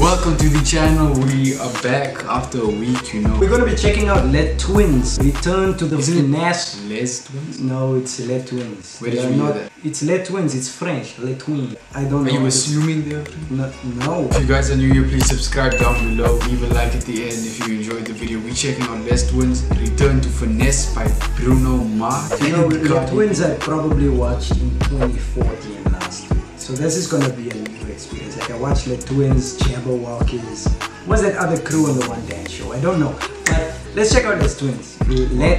Welcome to the channel. We are back after a week, you know. We're gonna be checking out Les Twins. Return to the Finesse. Les Twins? No, it's Les Twins. Where did you know that? It's Les Twins, it's French. Les Twins. I don't know. Are you assuming they are French? No. If you guys are new here, please subscribe down below. Leave a like at the end if you enjoyed the video. We're checking out Les Twins. Return to Finesse by Bruno Mars. You know, Les Twins I probably watched in 2014 last year. So this is gonna be a new experience. Like I watched Les Twins, Jabbawockeez. What's that other crew on the One Dance show? I don't know. But let's check out Les Twins. Hey!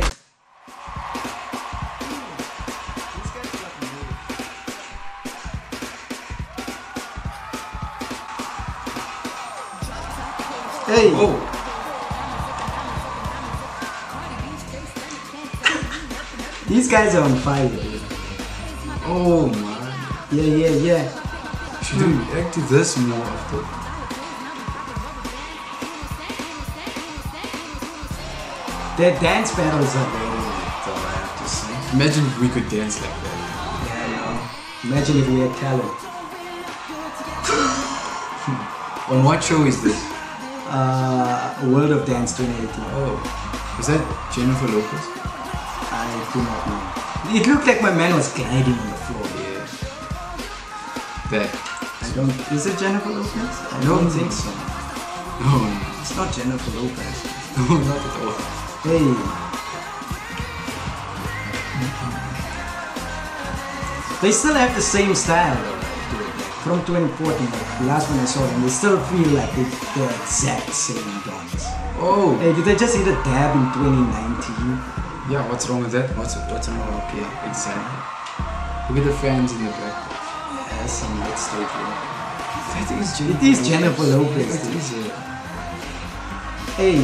Oh. These guys are on fire, dude. Oh my. Yeah. Should we react to this more often? Their dance battles are very good, though, I have to say. Imagine if we could dance like that. Yeah, I know. Imagine if we had talent. On what show is this? World of Dance 2018. Oh. Is that Jennifer Lopez? I do not know. It looked like my man was gliding on the floor. That. I don't. Is it Jennifer Lopez? I don't think so. No, it's not Jennifer Lopez. No, not at all. Hey. They still have the same style from 2014. The last one I saw them, they still feel like they're exact same dance. Oh. Hey, did they just hit a dab in 2019? Yeah. What's wrong with that? What's wrong with that? Yeah, exactly. Look at the fans in the back. Some good state, yeah. It is Jennifer Lopez. It is, yeah. Hey,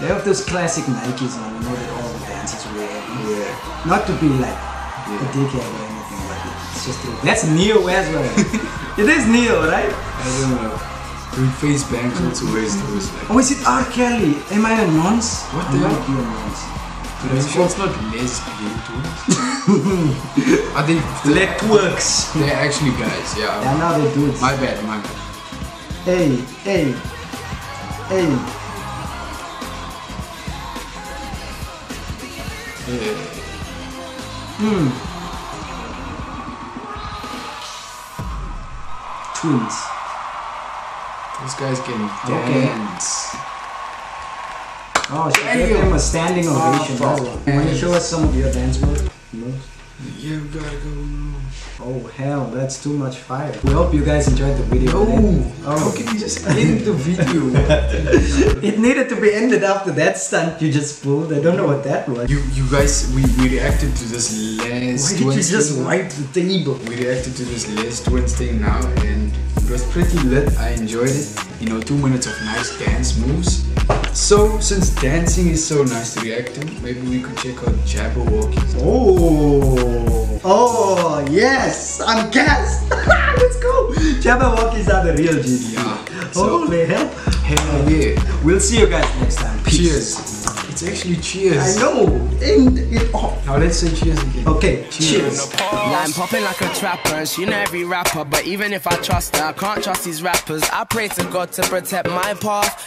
they have those classic Nikes on. You know that all the dancers wear. Yeah. Not to be like a dickhead or anything, but it's just that's Neo as well. It is Neo, right? I don't know. Dude, Face Banks also wears those. Like. Oh, is it R. Kelly? Am I a nonce? What the hell? I'm not a nonce. But I'm sure it's not lesbian dudes. Are they networks? They're actually guys, yeah. Yeah, now they're dudes. My bad. Hey. Twins. These guys can dance. Okay. Oh, she gave them a standing ovation. Can you show us some of your dance moves? No? Yeah, we gotta go. Oh hell, that's too much fire. We hope you guys enjoyed the video. How can you just end the video? It needed to be ended after that stunt you just pulled. I don't know what that was. You guys, we reacted to this Les Twins thing. Why did you just wipe the table? We reacted to this Les Twins thing now and it was pretty lit. I enjoyed it. You know, 2 minutes of nice dance moves. So, since dancing is so nice to react to, maybe we could check out Jabbawockeez. Oh, yes! I'm gassed! Let's go! Jabbawockeez are the real G's. Yeah. Holy hell. Hell yeah. We'll see you guys next time. Peace. Cheers. It's actually cheers. I know. End it off. Now let's say cheers again. Okay, cheers. I'm popping like a trapper. She know every rapper, but even if I trust her, I can't trust these rappers. I pray to God to protect my path.